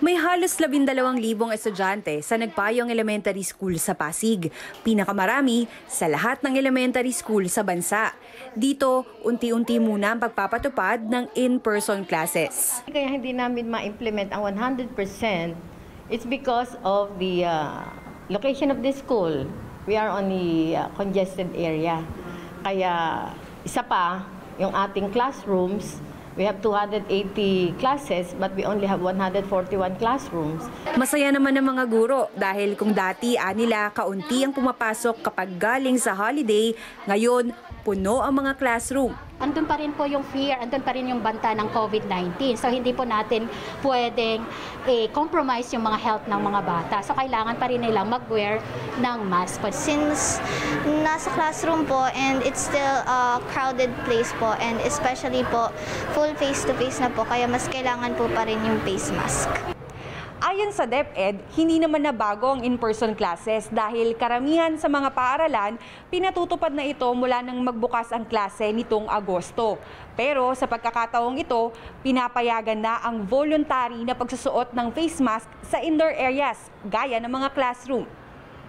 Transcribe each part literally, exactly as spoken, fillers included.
May halos labindalawang libong estudyante sa nagpayong elementary school sa Pasig, pinakamarami sa lahat ng elementary school sa bansa. Dito, unti-unti muna ang pagpapatupad ng in-person classes. Kaya hindi namin ma-implement ang one hundred percent, it's because of the uh, location of the school. We are on the uh, congested area. Kaya isa pa, yung ating classrooms, we have two hundred eighty classes but we only have one hundred forty-one classrooms. Masaya naman ang mga guro dahil kung dati anila kaunti ang pumapasok kapag galing sa holiday, ngayon puno ang mga classroom. Andun pa rin po yung fear, andun pa rin yung banta ng COVID nineteen. So hindi po natin pwedeng eh, compromise yung mga health ng mga bata. So kailangan pa rin nilang mag-wear ng mask. Since nasa classroom po and it's still a crowded place po and especially po full face-to-face na po kaya mas kailangan po pa rin yung face mask. Ayon sa DepEd, hindi naman nabago ang in-person classes dahil karamihan sa mga paaralan, pinatutupad na ito mula nang magbukas ang klase nitong Agosto. Pero sa pagkakataong ito, pinapayagan na ang voluntary na pagsusuot ng face mask sa indoor areas, gaya ng mga classroom.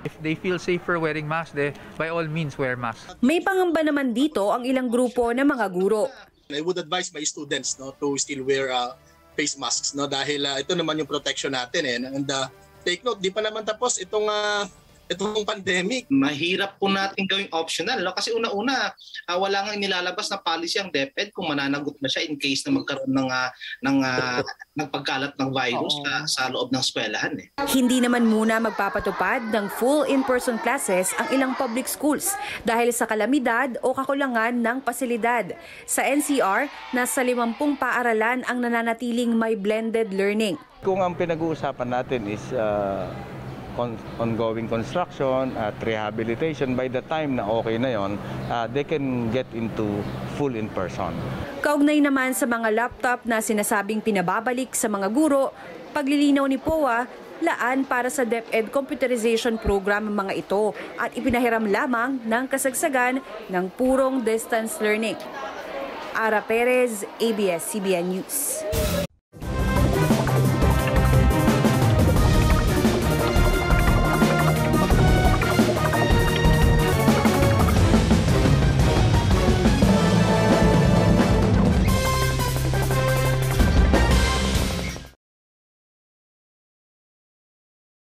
If they feel safer wearing masks, they by all means wear masks. May pangamba naman dito ang ilang grupo ng mga guro. I would advise my students no, to still wear uh... face masks, no, dahil uh, ito naman yung protection natin eh. And uh, take note, di pa naman tapos itong uh, itong pandemic. Mahirap po natin gawing optional, no? Kasi una-una uh, wala nga nilalabas na policy ang DepEd kung mananagot na siya in case na magkaroon ng uh, ng uh, nagpagkalat ng virus uh, sa loob ng eskwelahan eh. Hindi naman muna magpapatupad ng full in-person classes ang ilang public schools dahil sa kalamidad o kakulangan ng pasilidad. Sa N C R, nasa limang paaralan ang nananatiling may blended learning. Kung ang pinag-uusapan natin is uh... ongoing construction at rehabilitation, by the time na okay na yon, uh, they can get into full in-person. Kaugnay naman sa mga laptop na sinasabing pinababalik sa mga guro, paglilinaw ni P O A, laan para sa DepEd computerization program ang mga ito at ipinahiram lamang ng kasagsagan ng purong distance learning. Ara Perez, A B S C B N News.